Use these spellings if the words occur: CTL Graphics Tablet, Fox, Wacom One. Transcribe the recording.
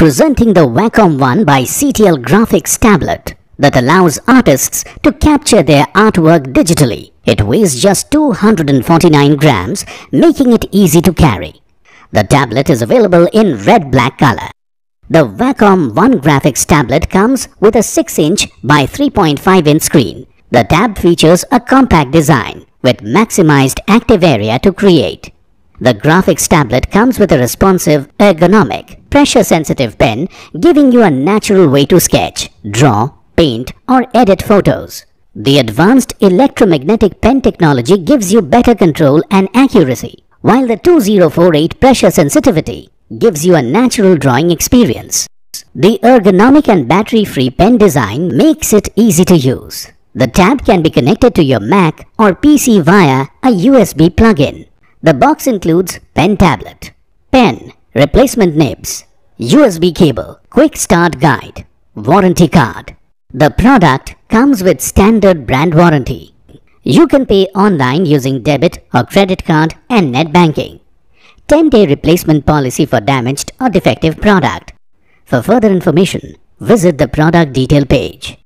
Presenting the Wacom One by CTL Graphics Tablet that allows artists to capture their artwork digitally. It weighs just 249 grams, making it easy to carry. The tablet is available in red-black color. The Wacom One graphics tablet comes with a 6-inch by 3.5-inch screen. The tab features a compact design with maximized active area to create. The graphics tablet comes with a responsive, ergonomic, pressure-sensitive pen, giving you a natural way to sketch, draw, paint, or edit photos. The advanced electromagnetic pen technology gives you better control and accuracy, while the 2048 pressure sensitivity gives you a natural drawing experience. The ergonomic and battery-free pen design makes it easy to use. The tab can be connected to your Mac or PC via a USB plug-in. The box includes pen tablet, pen, replacement nibs, USB cable, quick start guide, warranty card. The product comes with standard brand warranty. You can pay online using debit or credit card and net banking. 10-day replacement policy for damaged or defective product. For further information, visit the product detail page.